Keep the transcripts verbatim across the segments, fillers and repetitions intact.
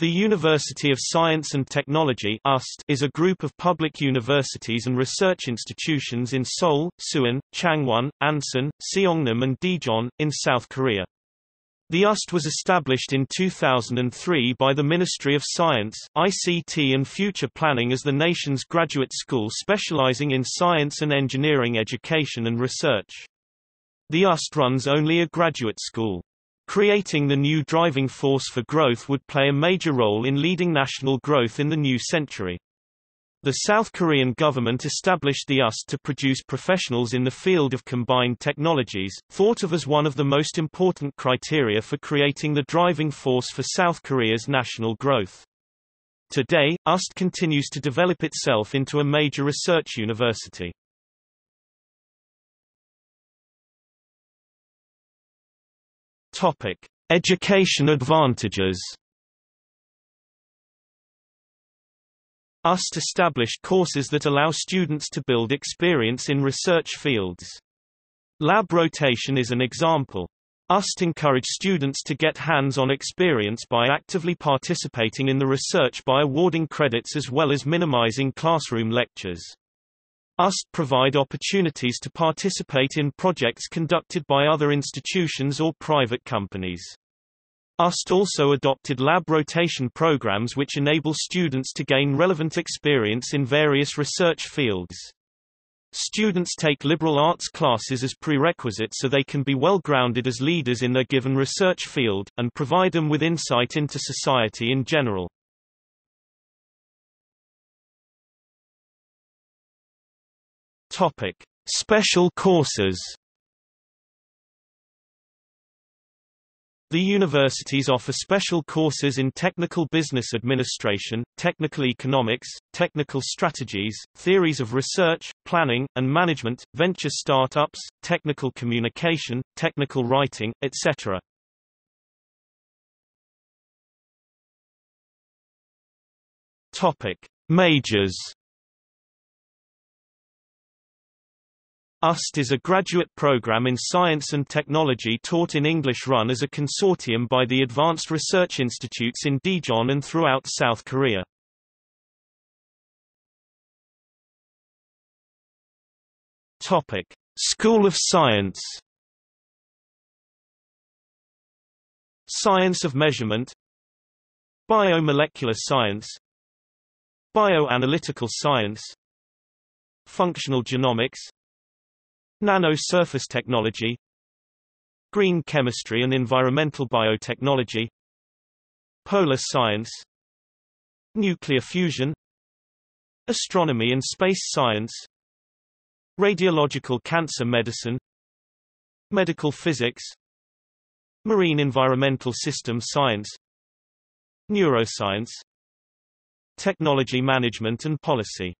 The University of Science and Technology is a group of public universities and research institutions in Seoul, Suwon, Changwon, Ansan, Seongnam and Daejeon, in South Korea. The U S T was established in two thousand three by the Ministry of Science, I C T and Future Planning as the nation's graduate school specializing in science and engineering education and research. The U S T runs only a graduate school. Creating the new driving force for growth would play a major role in leading national growth in the new century. The South Korean government established the U S T to produce professionals in the field of combined technologies, thought of as one of the most important criteria for creating the driving force for South Korea's national growth. Today, U S T continues to develop itself into a major research university. Topic: Education advantages. U S T established courses that allow students to build experience in research fields. Lab rotation is an example. U S T encouraged students to get hands-on experience by actively participating in the research by awarding credits as well as minimizing classroom lectures. U S T provide opportunities to participate in projects conducted by other institutions or private companies. U S T also adopted lab rotation programs which enable students to gain relevant experience in various research fields. Students take liberal arts classes as prerequisite so they can be well-grounded as leaders in their given research field, and provide them with insight into society in general. Topic: Special courses. The universities offer special courses in technical business administration, technical economics, technical strategies, theories of research, planning, and management, venture startups, technical communication, technical writing, et cetera. Topic: Majors. U S T is a graduate program in science and technology taught in English run as a consortium by the advanced research institutes in Daejeon and throughout South Korea. Topic: School of Science. Science of Measurement, Biomolecular Science, Bioanalytical Science, Functional Genomics, Nano-surface technology, green chemistry and environmental biotechnology, polar science, nuclear fusion, astronomy and space science, radiological cancer medicine, medical physics, marine environmental system science, neuroscience, technology management and policy.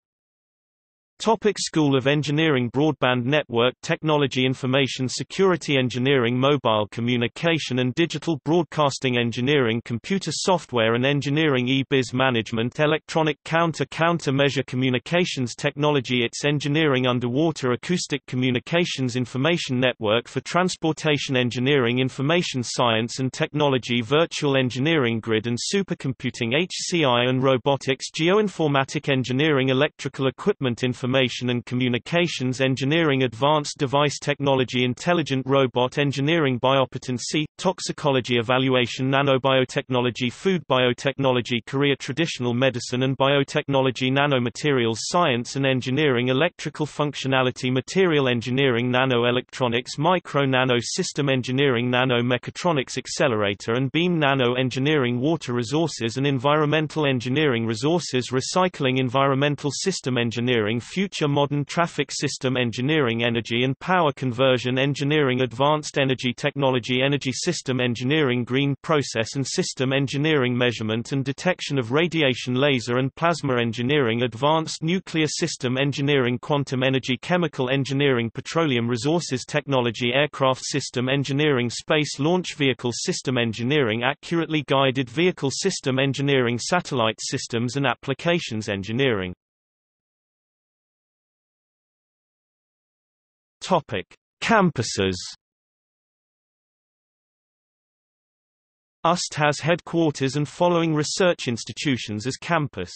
Topic: School of Engineering, Broadband Network Technology, Information Security Engineering, Mobile Communication and Digital Broadcasting Engineering, Computer Software and Engineering, E B I S, Management, Electronic Counter Countermeasure Communications Technology, I T S Engineering, Underwater Acoustic Communications, Information Network for Transportation Engineering, Information Science and Technology, Virtual Engineering, Grid and Supercomputing, H C I and Robotics, Geoinformatic Engineering, Electrical Equipment Information Information and Communications Engineering, Advanced Device Technology, Intelligent Robot Engineering, Biocompetency, Toxicology Evaluation, Nanobiotechnology, Food Biotechnology, Korea Traditional Medicine and Biotechnology, Nanomaterials Science and Engineering, Electrical Functionality, Material Engineering, Nanoelectronics, Micro-Nano System Engineering, Nano-Mechatronics, Accelerator and Beam Nano Engineering, Water Resources and Environmental Engineering, Resources Recycling, Environmental System Engineering, Future Modern Traffic System Engineering, Energy and Power Conversion Engineering, Advanced Energy Technology, Energy System Engineering, Green Process and System Engineering, Measurement and Detection of Radiation, Laser and Plasma Engineering, Advanced Nuclear System Engineering, Quantum Energy, Chemical Engineering, Petroleum Resources Technology, Aircraft System Engineering, Space Launch Vehicle System Engineering, Accurately Guided Vehicle System Engineering, Satellite Systems and Applications Engineering. Topic: Campuses. U S T has headquarters and following research institutions as campus.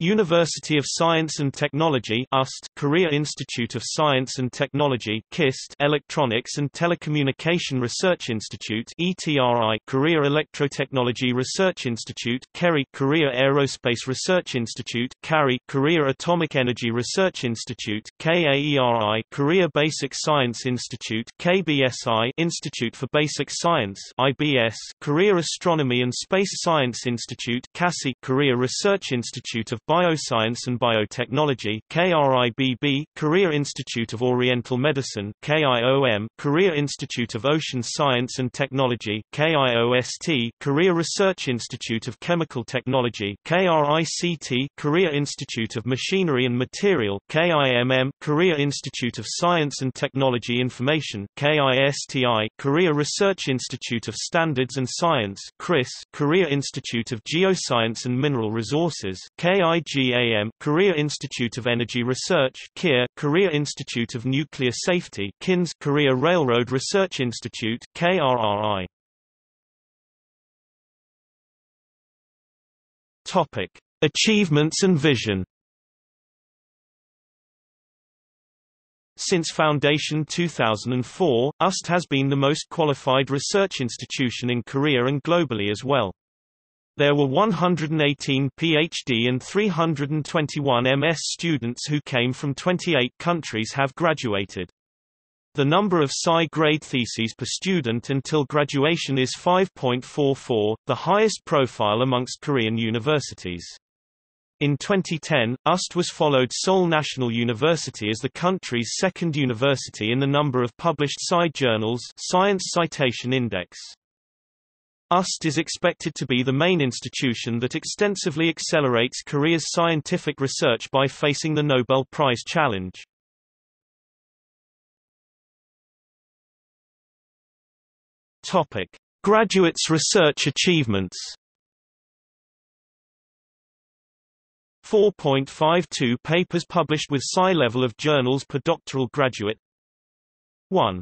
University of Science and Technology U S T, Korea Institute of Science and Technology KIST, Electronics and Telecommunication Research Institute E T R I, Korea Electrotechnology Research Institute KERI, Korea Aerospace Research Institute KARI, Korea Atomic Energy Research Institute KAERI, Korea Basic Science Institute K B S I, Institute for Basic Science I B S, Korea Astronomy and Space Science Institute KASI, Korea Research Institute of Bioscience and Biotechnology K R I B B, Korea Institute of Oriental Medicine K I O M, Korea Institute of Ocean Science and Technology K I O S T, Korea Research Institute of Chemical Technology K R I C T, Korea Institute of Machinery and Material K I M M, Korea Institute of Science and Technology Information K I S T I, Korea Research Institute of Standards and Science KRISS, Korea Institute of Geoscience and Mineral Resources KIGAM, Korea Institute of Energy Research KIR, Korea Institute of Nuclear Safety KINS, Korea Railroad Research Institute K R R I. Topic: Achievements and vision. Since foundation two thousand four, U S T has been the most qualified research institution in Korea and globally as well. There were one hundred eighteen PhD and three hundred twenty-one M S students who came from twenty-eight countries have graduated. The number of S I grade theses per student until graduation is five point four four, the highest profile amongst Korean universities. In twenty ten, U S T was followed Seoul National University as the country's second university in the number of published S I journals Science Citation Index. U S T is expected to be the main institution that extensively accelerates Korea's scientific research by facing the Nobel Prize challenge. Topic: Graduates' research achievements. four point five two papers published with S I level of journals per doctoral graduate. one.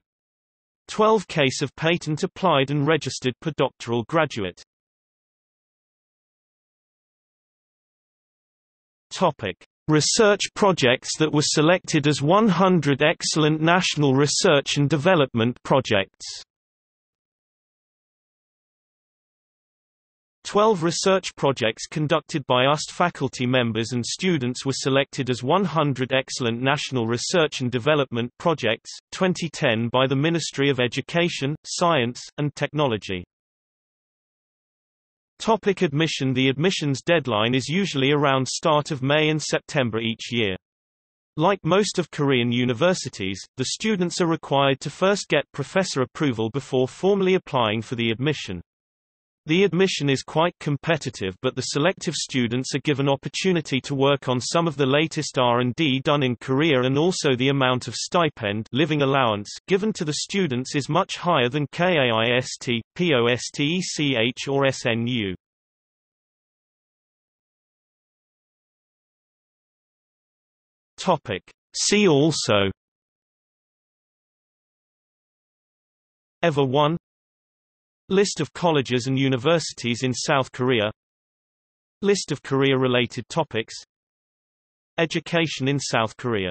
twelve case of patent applied and registered per doctoral graduate. Topic: Research projects that were selected as one hundred excellent national research and development projects. twelve research projects conducted by U S T faculty members and students were selected as one hundred excellent national research and development projects, twenty ten by the Ministry of Education, Science, and Technology. Topic: Admission. The admissions deadline is usually around start of May and September each year. Like most of Korean universities, the students are required to first get professor approval before formally applying for the admission. The admission is quite competitive, but the selective students are given opportunity to work on some of the latest R and D done in Korea, and also the amount of stipend living allowance given to the students is much higher than KAIST, KOSTECH or S N U. Topic: See also. EVA one. List of colleges and universities in South Korea. List of Korea-related topics. Education in South Korea.